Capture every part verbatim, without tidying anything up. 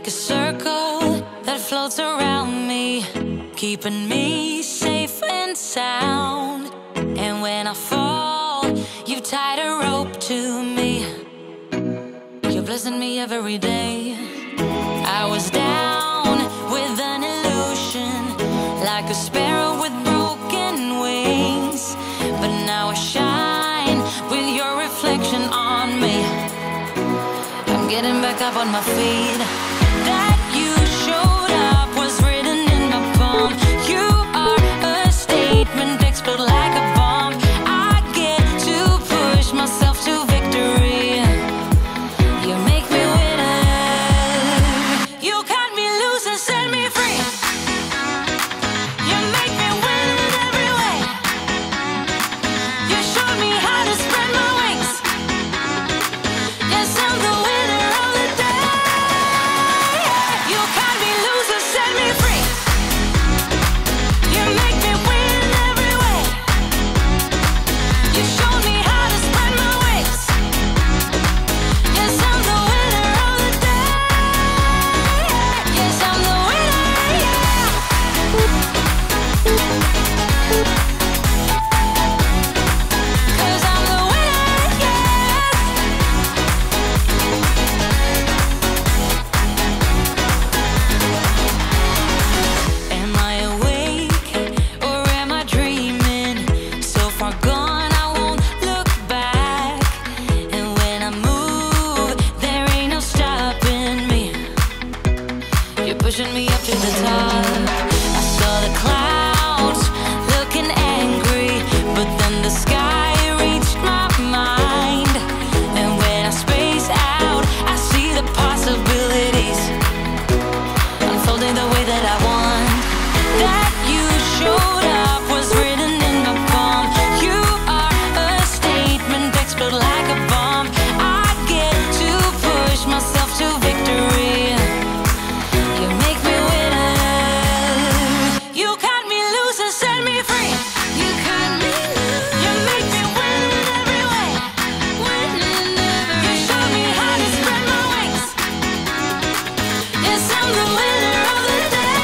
like a circle that floats around me, keeping me safe and sound. And when I fall, you've tied a rope to me. You're blessing me every day. I was down with an illusion, like a sparrow with broken wings, but now I shine with your reflection on me. I'm getting back up on my feet. That you showed up was written in my palm. You are a statement that exploded like a bomb. I get to push myself to victory. You make me winner. You cut me loose and set me free. You make me win in every way. You showed me how to spread my wings. Yes, I'm the winner of the day. You cut me loose and set me free. You make me win in every way. You showed me how to spread my wings. Yes, I'm the winner of the day. Yes, I'm the winner, yeah. Cause I'm the winner, yes. Am I awake or am I dreaming? So far gone, I won't look back. And when I move, there ain't no stopping me. You're pushing me up to the top. I saw the clouds looking angry, but then the sky reached my mind. And when I space out, I see the possibilities unfolding the way that I want. That you showed up was written in my palm. You are a statement that exploded like a bomb. I get to push myself to victory. You make me winner. You cut me loose and set me free. You cut me loose. You make me win in every way. Win in every way. You showed me how to spread my wings. Yes, I'm the winner of the day.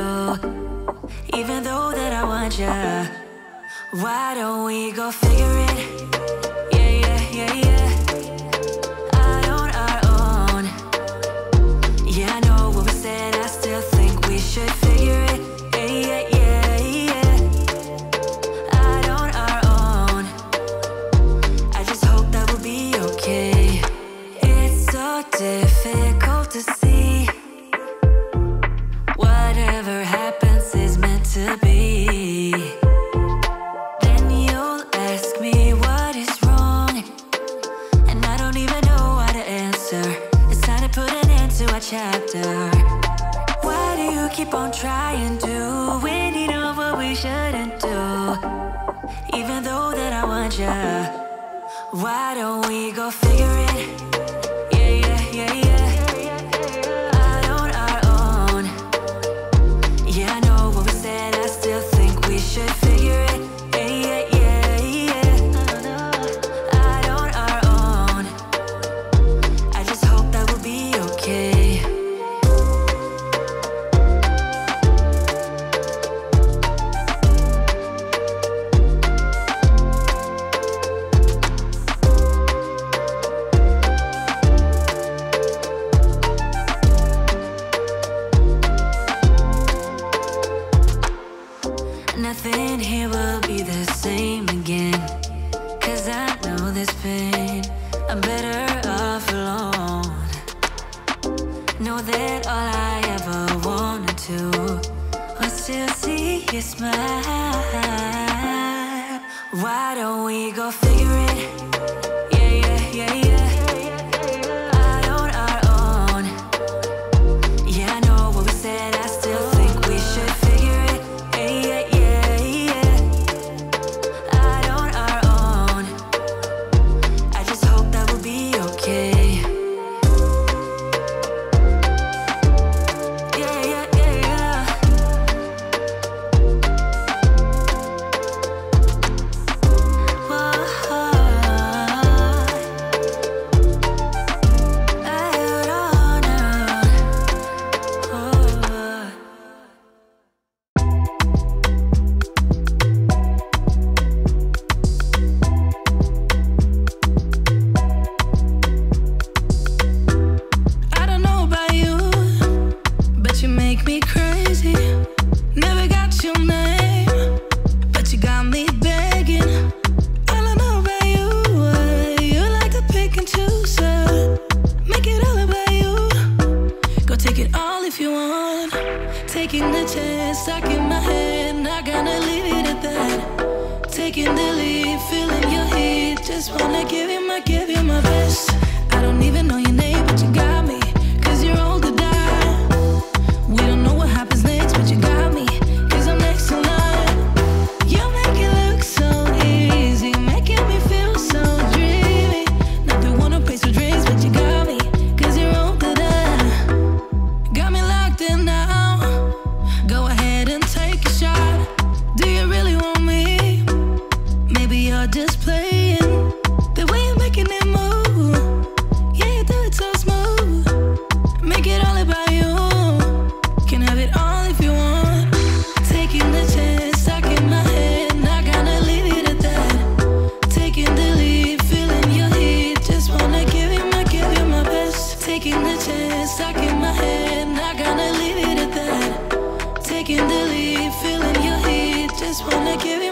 do, even though that I want ya. Why don't we go figure it? Yeah, yeah, yeah, yeah. Out on our own. Yeah, I know what we said, I still think we should figure it. Yeah, yeah, yeah, yeah. Out on our own. I just hope that we'll be okay. It's so difficult to see. Whatever happens is meant to be. Then you'll ask me what is wrong, and I don't even know how to answer. It's time to put an end to our chapter. Why do you keep on trying to win it on what we shouldn't do, even though that I want you? Why don't we go figure it? Yeah, yeah, yeah, yeah. Nothing here will be the same again, cause I know this pain. I'm better off alone. Know that all I ever wanted to was to see you smile. Why don't we go figure it? Yeah, yeah, yeah, yeah. Taking the chance, stuck in my head, not gonna leave it at that. Taking the lead, feeling your heat, just wanna give you my, give you my best. I don't even know your name, but you got me, cause you're old to die. We don't know what happens next, but you got me, cause I'm next in line. You make it look so easy, making me feel so dreamy. Not the one who pays for drinks, but you got me, cause you're old to die. Got me locked in now. Go ahead and take a shot. Do you really want me? Maybe you're just playing. The way you're making it move, yeah, you do it so smooth. Make it all about you. Can have it all if you want. Taking the chance, stuck in my head, not gonna leave it at that. Taking the lead, feeling your heat, just wanna give you my, give you my best. Taking the chance, stuck in my head, not gonna leave it at that. Taking the lead, feeling your heat, just wanna give you